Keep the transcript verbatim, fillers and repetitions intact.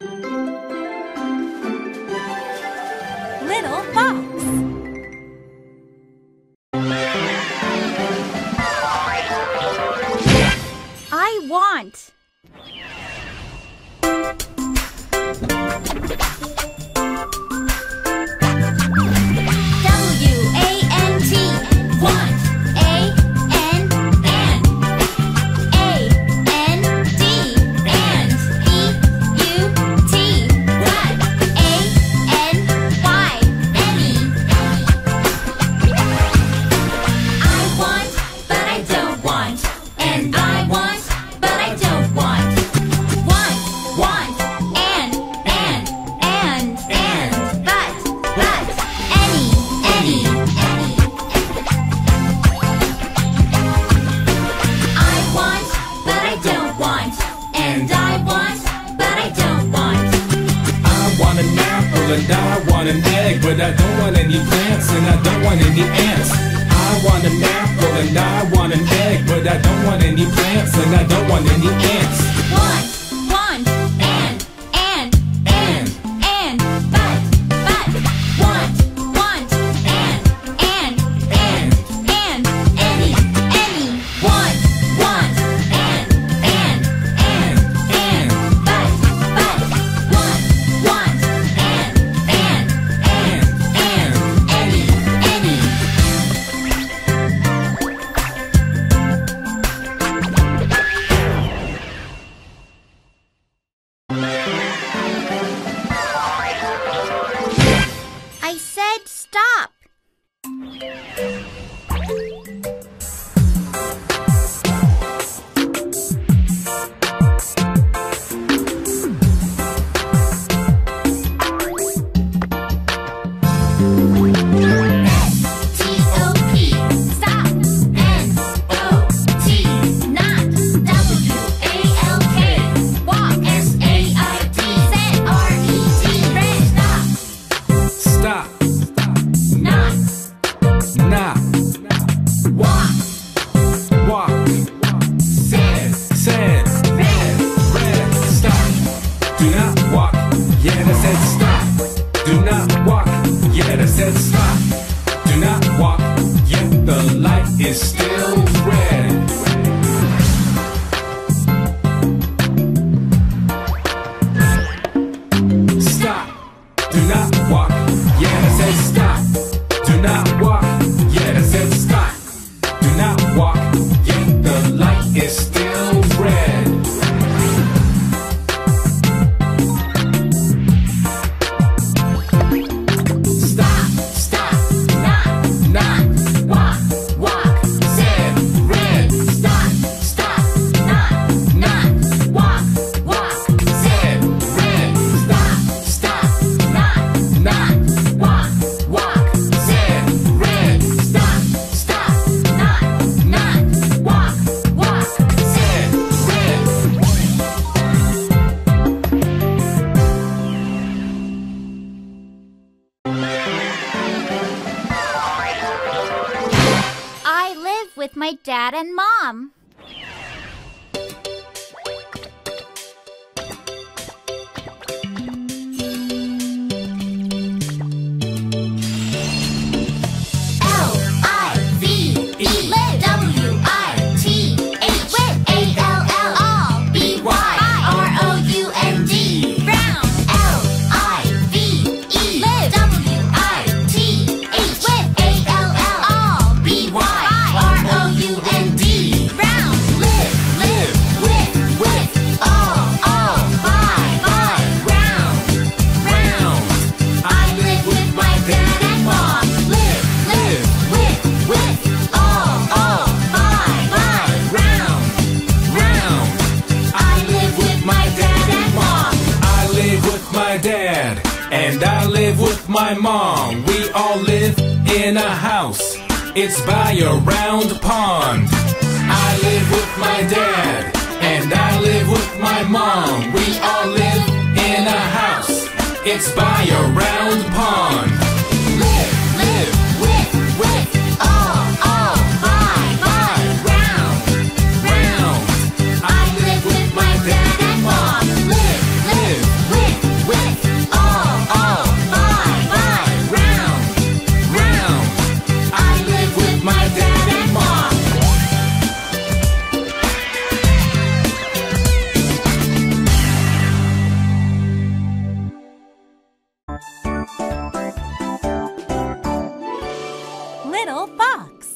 Little Fox. I want and I want an egg, but I don't want any plants and I don't want any ants. I want an apple and I want an egg, but I don't want any plants and I don't want any ants. One, one, and, and, and, and, but, but, one, one, and, and, and, and, any, any, one, one, and, and, and, and, but, but, one, one, stop! It's still red. Stop. Do not walk. Yeah, I said stop. Do not walk. Yeah, I said stop. Do not walk. Yeah, the light is still red. Stop. Stop. Not. Not. With my dad and mom. And I live with my mom. We all live in a house. It's by a round pond. I live with my dad. And I live with my mom. We all live in a house. It's by a round pond. Live, live, with, with, all, all, by, by, round, round. I live with my dad and mom. Live, live, with. Little Fox.